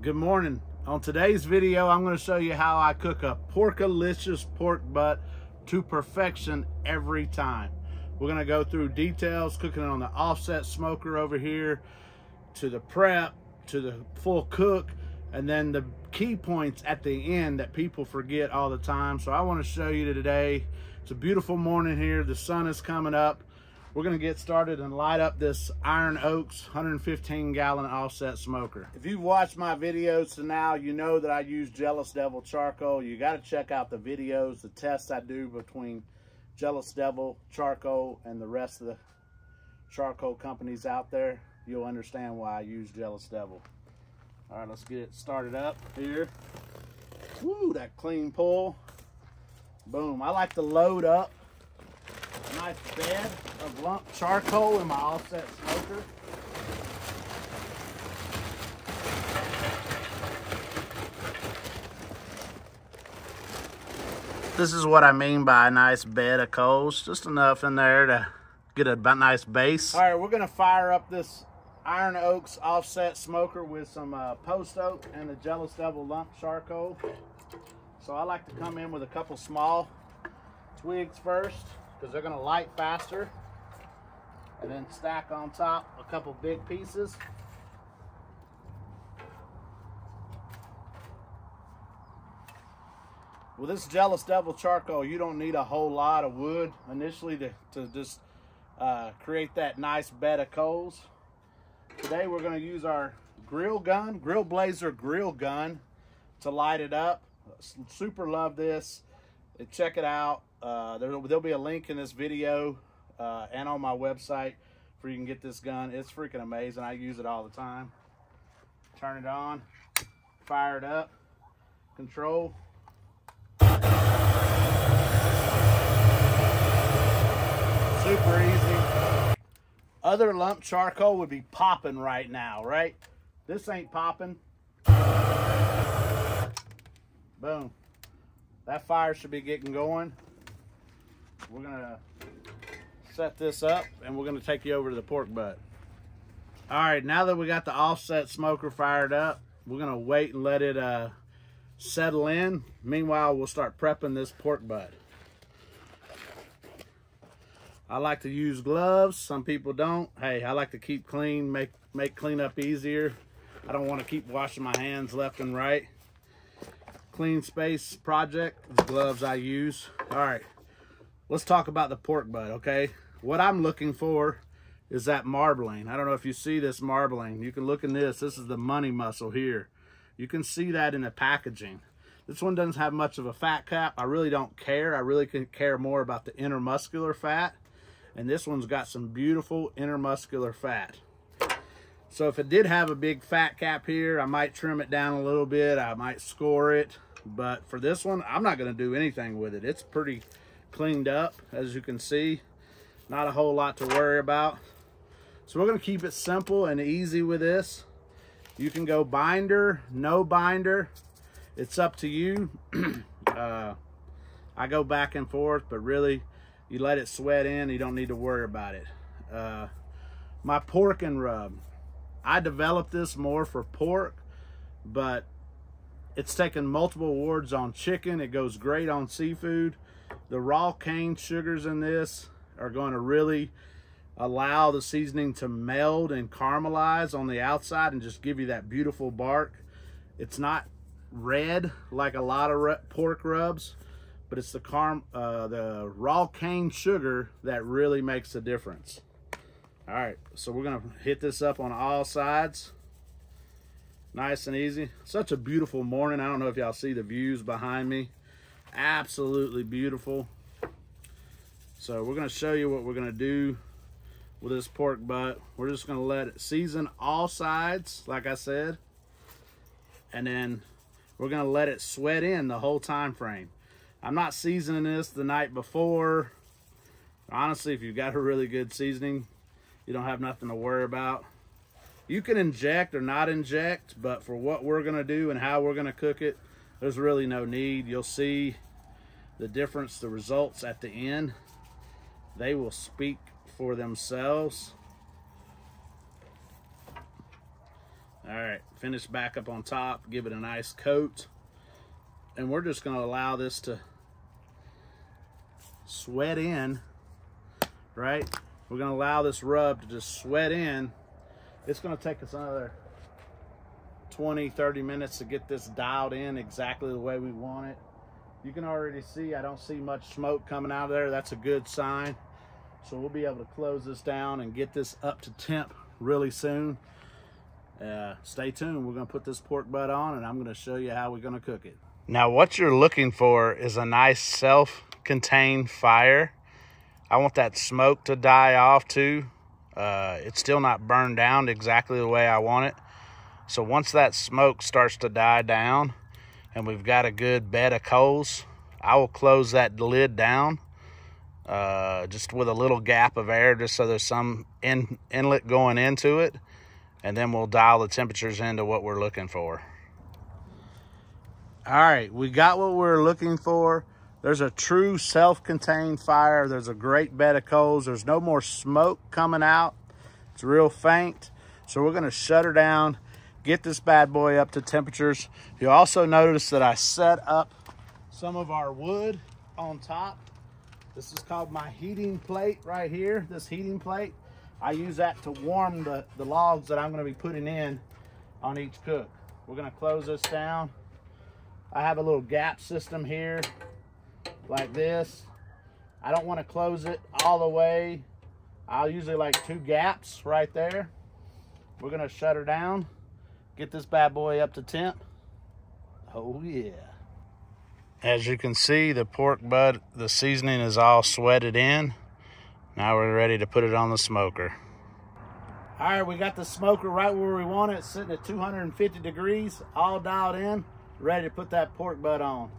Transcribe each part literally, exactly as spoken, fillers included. Good morning. On today's video, I'm going to show you how I cook a Porkalicious pork butt to perfection every time. We're going to go through details, cooking it on the offset smoker over here, to the prep, to the full cook, and then the key points at the end that people forget all the time. So I want to show you today. It's a beautiful morning here. The sun is coming up. We're gonna get started and light up this Iron Oaks one hundred fifteen gallon offset smoker. If you've watched my videos to now, you know that I use Jealous Devil charcoal. You gotta check out the videos, the tests I do between Jealous Devil charcoal and the rest of the charcoal companies out there. You'll understand why I use Jealous Devil. All right, let's get it started up here. Woo, that clean pull. Boom, I like to load up a nice bed of lump charcoal in my offset smoker. This is what I mean by a nice bed of coals, just enough in there to get a nice base. All right, we're gonna fire up this Iron Oaks offset smoker with some uh, post oak and the Jealous Devil lump charcoal. So I like to come in with a couple small twigs first, because they're gonna light faster, and then stack on top a couple big pieces. Well, this Jealous Devil charcoal, you don't need a whole lot of wood initially to, to just uh, create that nice bed of coals. Today we're gonna use our Grill Gun, Grill Blazer Grill Gun, to light it up. Super love this. Check it out. Uh, there, there'll be a link in this video uh, and on my website where you can get this gun. It's freaking amazing. I use it all the time. Turn it on, fire it up, control. Super easy. Other lump charcoal would be popping right now, right? This ain't popping. Boom. That fire should be getting going. We're gonna set this up and we're gonna take you over to the pork butt. All right, now that we got the offset smoker fired up, we're gonna wait and let it uh, settle in. Meanwhile, we'll start prepping this pork butt. I like to use gloves, some people don't. Hey, I like to keep clean, make, make cleanup easier. I don't wanna keep washing my hands left and right. Clean space project, the gloves I use. All right. Let's talk about the pork butt, okay? What I'm looking for is that marbling. I don't know if you see this marbling. You can look in this. This is the money muscle here. You can see that in the packaging. This one doesn't have much of a fat cap. I really don't care. I really could care more about the intermuscular fat. And this one's got some beautiful intermuscular fat. So if it did have a big fat cap here, I might trim it down a little bit. I might score it. But for this one, I'm not going to do anything with it. It's pretty cleaned up, as you can see. Not a whole lot to worry about. So we're going to keep it simple and easy with this. You can go binder, no binder, it's up to you. uh, I go back and forth, but really you let it sweat in, you don't need to worry about it. Uh, my pork and rub, I developed this more for pork, but it's taken multiple awards on chicken. It goes great on seafood. The raw cane sugars in this are going to really allow the seasoning to meld and caramelize on the outside and just give you that beautiful bark. It's not red like a lot of pork rubs, but it's the, car uh, the raw cane sugar that really makes the difference. All right, so we're gonna hit this up on all sides. Nice and easy. Such a beautiful morning. I don't know if y'all see the views behind me. Absolutely beautiful. So we're going to show you what we're going to do with this pork butt. We're just going to let it season all sides, like I said, and then we're going to let it sweat in the whole time frame. I'm not seasoning this the night before. Honestly, if you've got a really good seasoning, you don't have nothing to worry about. You can inject or not inject, but for what we're going to do and how we're going to cook it, there's really no need. You'll see the difference, the results at the end. They will speak for themselves. All right, finish back up on top, give it a nice coat. And we're just gonna allow this to sweat in, right? We're gonna allow this rub to just sweat in. It's gonna take us another twenty, thirty minutes to get this dialed in exactly the way we want it. You can already see, I don't see much smoke coming out of there. That's a good sign. So we'll be able to close this down and get this up to temp really soon. Uh, stay tuned, we're gonna put this pork butt on and I'm gonna show you how we're gonna cook it. Now what you're looking for is a nice self-contained fire. I want that smoke to die off too. Uh, it's still not burned down exactly the way I want it. So once that smoke starts to die down and we've got a good bed of coals, I will close that lid down uh, just with a little gap of air just so there's some in, inlet going into it. And then we'll dial the temperatures into what we're looking for. All right, we got what we're looking for. There's a true self-contained fire. There's a great bed of coals. There's no more smoke coming out. It's real faint. So we're gonna shut her down, get this bad boy up to temperatures. You'll also notice that I set up some of our wood on top. This is called my heating plate right here, this heating plate. I use that to warm the, the logs that I'm gonna be putting in on each cook. We're gonna close this down. I have a little gap system here, like this. I don't wanna close it all the way. I'll usually like two gaps right there. We're gonna shut her down, get this bad boy up to temp. Oh yeah. As you can see, the pork butt, the seasoning is all sweated in. Now we're ready to put it on the smoker. All right, we got the smoker right where we want it, sitting at two hundred fifty degrees, all dialed in, ready to put that pork butt on.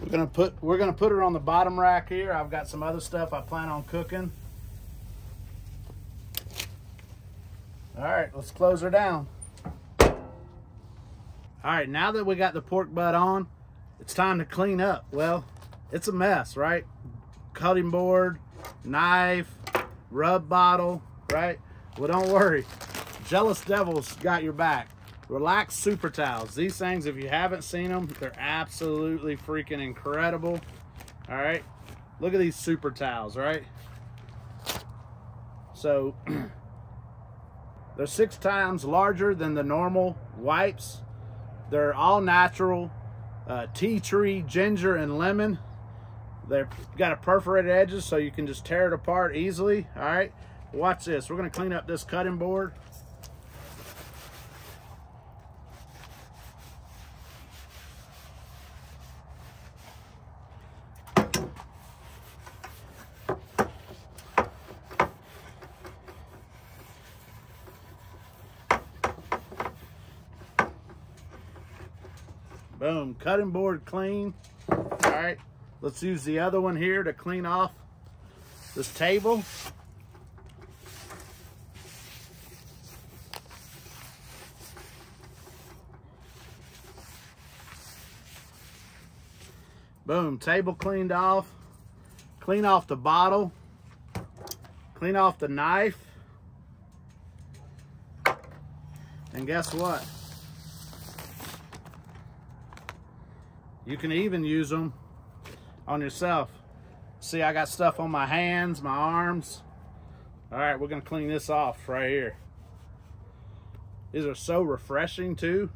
We're gonna put we're gonna put her on the bottom rack here. I've got some other stuff I plan on cooking. All right, let's close her down. All right, now that we got the pork butt on, it's time to clean up. Well, it's a mess, right? Cutting board, knife, rub bottle, right? Well, don't worry. Jealous Devil's got your back. Relax Super Towels. These things, if you haven't seen them, they're absolutely freaking incredible. All right? Look at these Super Towels, right? So, they're six times larger than the normal wipes. They're all natural. Uh, tea tree, ginger, and lemon. They've got a perforated edges so you can just tear it apart easily. All right, watch this. We're gonna clean up this cutting board. Boom, cutting board clean. All right, let's use the other one here to clean off this table. Boom, table cleaned off. Clean off the bottle. Clean off the knife. And guess what? You can even use them on yourself. See, I got stuff on my hands, my arms. All right, we're gonna clean this off right here. These are so refreshing too.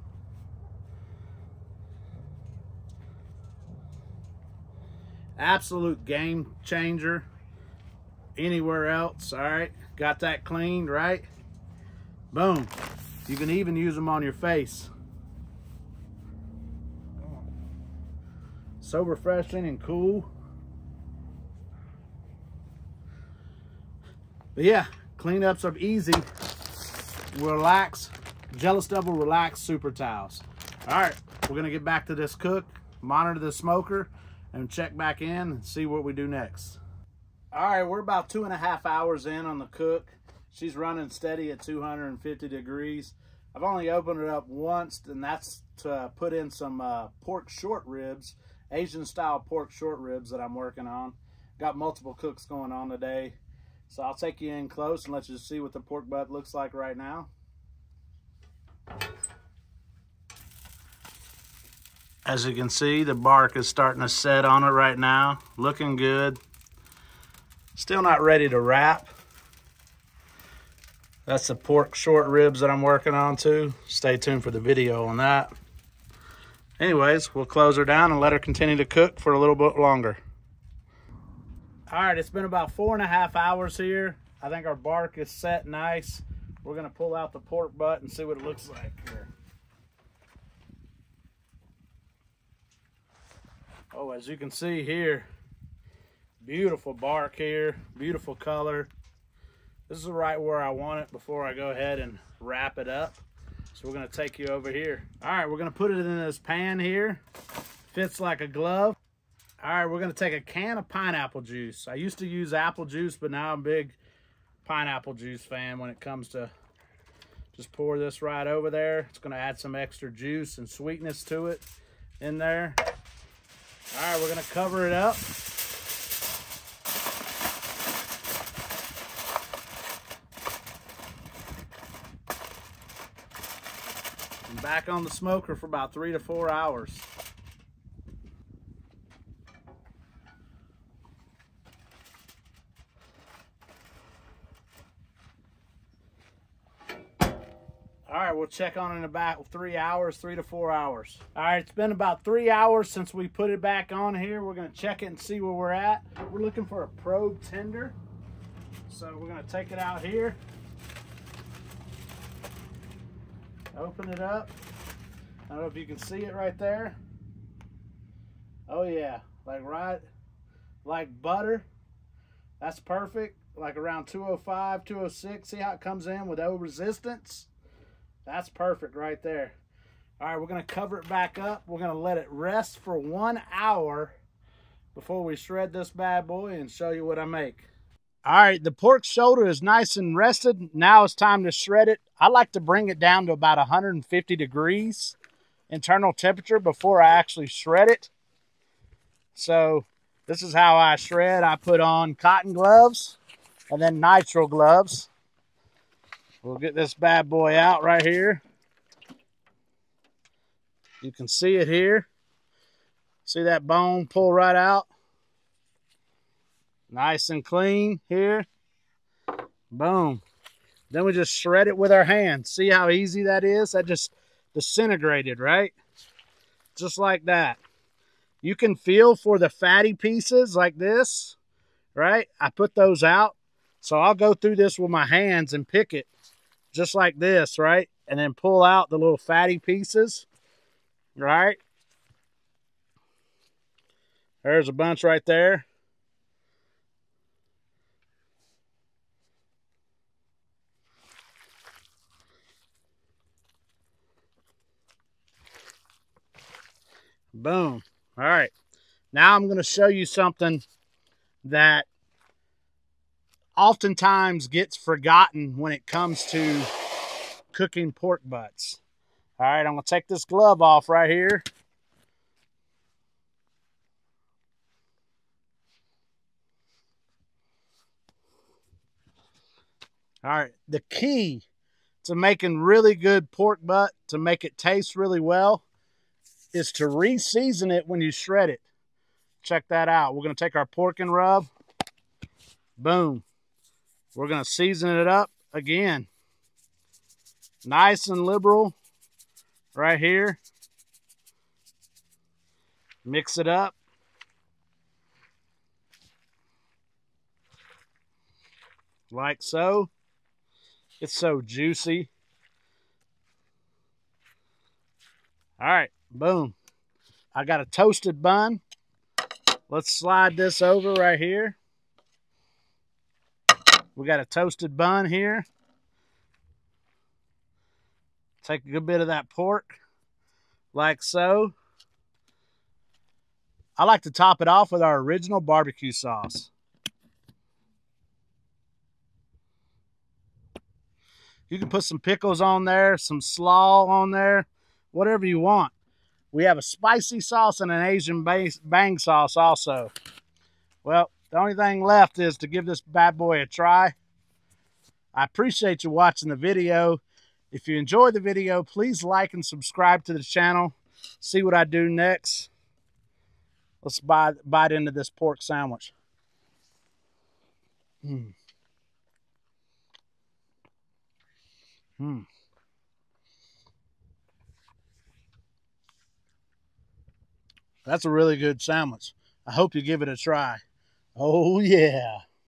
Absolute game changer anywhere else, all right? Got that cleaned, right? Boom. You can even use them on your face. So refreshing and cool. But yeah, cleanups are easy. Relax, Jealous Devil Relax Super Towels. All right, we're gonna get back to this cook, monitor the smoker, and check back in and see what we do next. All right, we're about two and a half hours in on the cook. She's running steady at two hundred fifty degrees. I've only opened it up once, and that's to put in some uh, pork short ribs. Asian style pork short ribs that I'm working on. Got multiple cooks going on today. So I'll take you in close and let you see what the pork butt looks like right now. As you can see, the bark is starting to set on it right now, looking good. Still not ready to wrap. That's the pork short ribs that I'm working on too. Stay tuned for the video on that. Anyways, we'll close her down and let her continue to cook for a little bit longer. All right, it's been about four and a half hours here. I think our bark is set nice. We're gonna pull out the pork butt and see what it looks like here. Oh, as you can see here, beautiful bark here, beautiful color. This is right where I want it before I go ahead and wrap it up. So we're gonna take you over here. All right, we're gonna put it in this pan here. Fits like a glove. All right, we're gonna take a can of pineapple juice. I used to use apple juice, but now I'm a big pineapple juice fan when it comes to just pour this right over there. It's gonna add some extra juice and sweetness to it in there. All right, we're gonna cover it up. And back on the smoker for about three to four hours. All right, we'll check on in about three hours, three to four hours. All right, it's been about three hours since we put it back on here. We're gonna check it and see where we're at. We're looking for a probe tender. So we're gonna take it out here. Open it up. I don't know if you can see it right there. Oh yeah, like right, like butter. That's perfect. Like around two oh five, two oh six, see how it comes in with no resistance? That's perfect right there. All right, we're gonna cover it back up. We're gonna let it rest for one hour before we shred this bad boy and show you what I make. All right, the pork shoulder is nice and rested. Now it's time to shred it. I like to bring it down to about one hundred fifty degrees internal temperature before I actually shred it. So this is how I shred. I put on cotton gloves and then nitrile gloves. We'll get this bad boy out right here. You can see it here. See that bone pull right out. Nice and clean here. Boom. Then we just shred it with our hands. See how easy that is? That just disintegrated, right? Just like that. You can feel for the fatty pieces like this, right? I put those out. So I'll go through this with my hands and pick it. Just like this, right? And then pull out the little fatty pieces, right? There's a bunch right there. Boom. All right. Now I'm going to show you something that oftentimes gets forgotten when it comes to cooking pork butts. All right, I'm gonna take this glove off right here. All right, the key to making really good pork butt, to make it taste really well, is to re-season it when you shred it. Check that out. We're gonna take our pork and rub. Boom. We're going to season it up again. Nice and liberal right here. Mix it up. Like so. It's so juicy. All right, boom. I got a toasted bun. Let's slide this over right here. We got a toasted bun here. Take a good bit of that pork, like so. I like to top it off with our original barbecue sauce. You can put some pickles on there, some slaw on there, whatever you want. We have a spicy sauce and an Asian bang sauce also. Well, The only thing left is to give this bad boy a try. I appreciate you watching the video. If you enjoy the video, please like and subscribe to the channel. See what I do next. Let's bite, bite into this pork sandwich. Mm. Mm. That's a really good sandwich. I hope you give it a try. Oh, yeah.